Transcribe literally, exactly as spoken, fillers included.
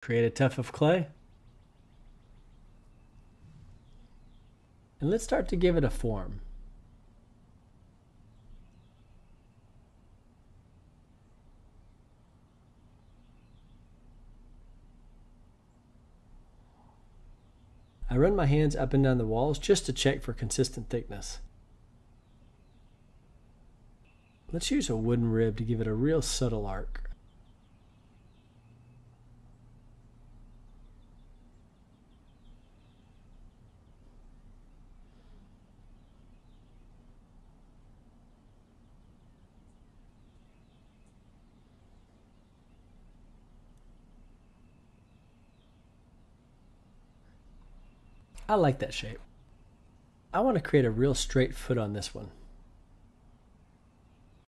Create a tuft of clay. And let's start to give it a form. I run my hands up and down the walls just to check for consistent thickness. Let's use a wooden rib to give it a real subtle arc. I like that shape. I want to create a real straight foot on this one.